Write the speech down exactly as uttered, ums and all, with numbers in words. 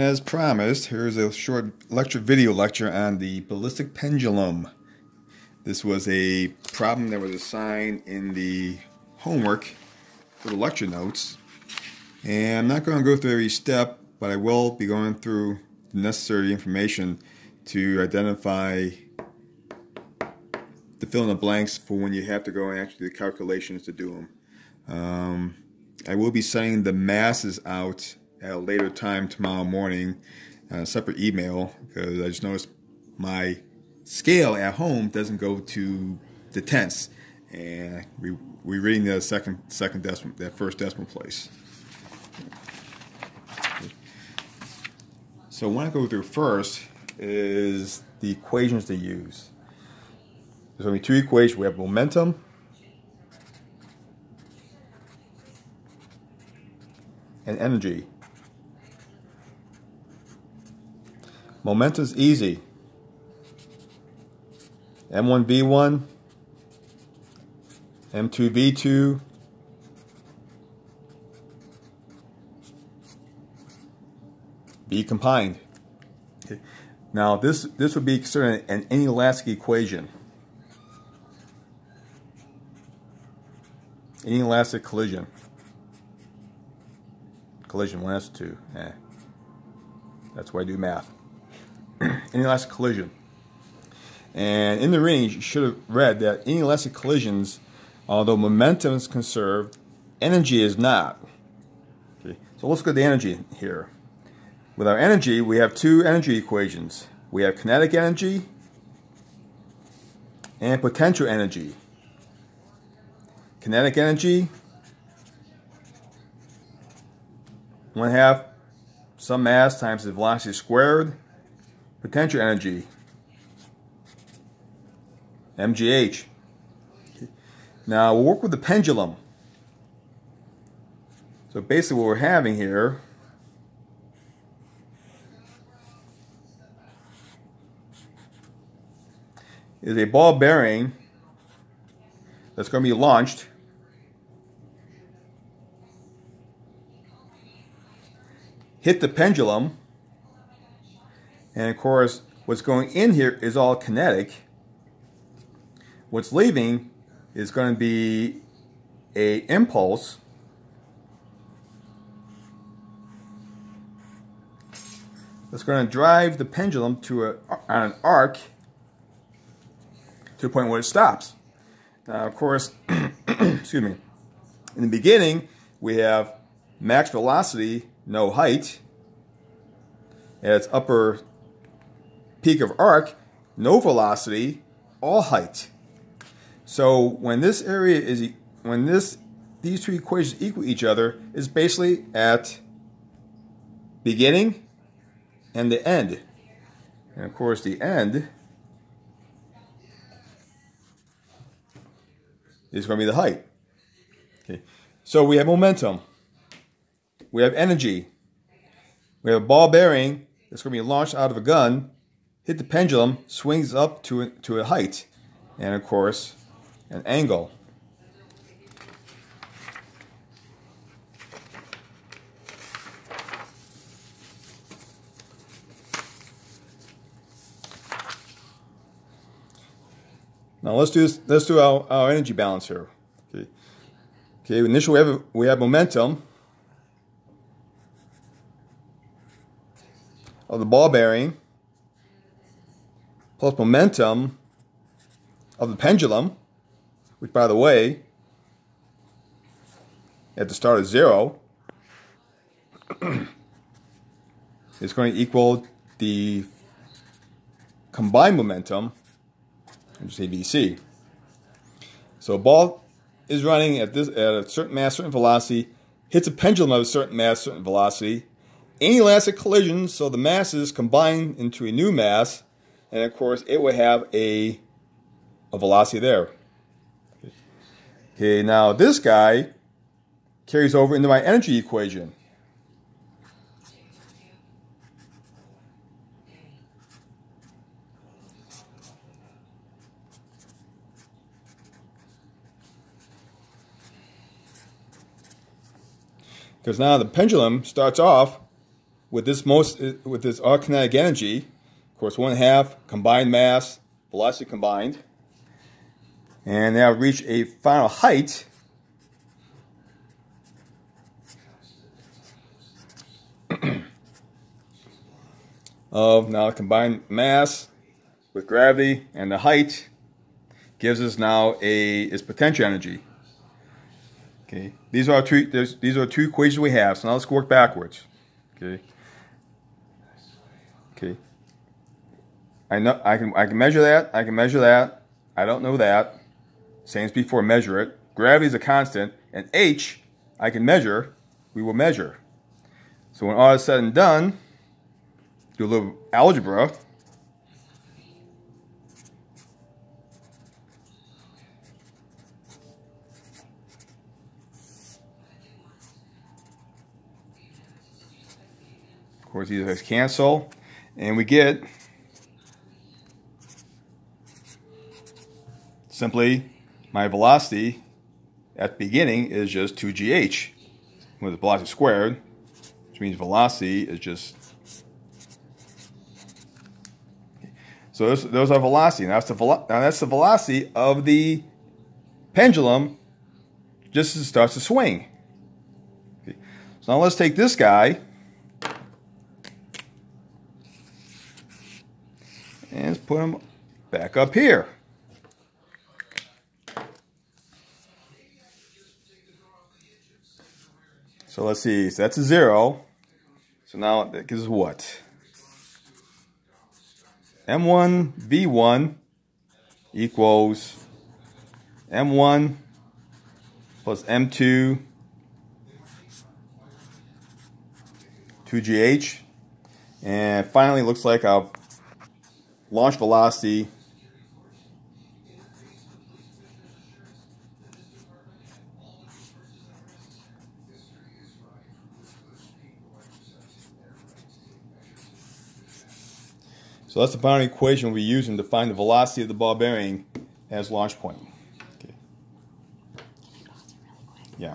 As promised, here's a short lecture, video lecture on the ballistic pendulum. This was a problem that was assigned in the homework for the lecture notes. And I'm not going to go through every step, but I will be going through the necessary information to identify the fill in the blanks for when you have to go and actually do the calculations to do them. Um, I will be sending the masses out at a later time tomorrow morning on a separate email, because I just noticed my scale at home doesn't go to the tenths, and we, we're reading the second second decimal, that first decimal place. So what I go through first is the equations to use. There's only two equations. We have momentum and energy. Momentum is easy. M one V one, M two V two, V combined. Okay. Now this this would be considered an inelastic equation, inelastic collision, collision one has two. Eh. That's why I do math. Inelastic collision. And in the range, you should have read that inelastic collisions, although momentum is conserved, energy is not. Okay. So let's look at the energy here. With our energy, we have two energy equations. We have kinetic energy and potential energy. Kinetic energy, one half some mass times the velocity squared. Potential energy, M G H. Now we'll work with the pendulum. So basically what we're having here is a ball bearing that's going to be launched hit the pendulum. And of course, what's going in here is all kinetic. What's leaving is going to be an impulse that's going to drive the pendulum to a, on an arc to a point where it stops. Now, of course, excuse me. In the beginning, we have max velocity, no height, at its upper peak of arc, no velocity, all height. So when this area is, when this, these two equations equal each other, is basically at beginning and the end. And of course the end is going to be the height. Okay. So we have momentum. We have energy. We have a ball bearing that's going to be launched out of a gun, hit the pendulum, swings up to a, to a height, and of course, an angle. Now let's do this, let's do our, our energy balance here. Okay. Okay. Initially, we have we have momentum of the ball bearing plus momentum of the pendulum, which, by the way, at the start of zero is going to equal the combined momentum, which is A B C. So a ball is running at this at a certain mass, certain velocity, hits a pendulum of a certain mass, certain velocity, inelastic collision, so the masses combine into a new mass, and of course it would have a A velocity there. Okay, now this guy carries over into my energy equation. Because now the pendulum starts off with this most with this arckinetic energy, of course, one half combined mass, velocity combined, and now reach a final height of now combined mass with gravity, and the height gives us now a is potential energy. Okay, these are two these are two equations we have. So now let's work backwards. Okay. Okay. I know I can I can measure that. I can measure that. I don't know that. Same as before, measure it. Gravity is a constant, and H I can measure. We will measure. So when all is said and done, do a little algebra. Of course, these guys cancel, and we get simply my velocity at the beginning is just two G H with the velocity squared, which means velocity is just. So those, those are velocity. Now that's, the velo now that's the velocity of the pendulum just as it starts to swing. Okay. So now let's take this guy and let's put him back up here. So let's see. So that's a zero. So now that gives us what? M one V one equals M one plus M two two G H, and finally it looks like our launch velocity . So that's the boundary equation we use to find the velocity of the ball bearing as launch point. Okay. Yeah.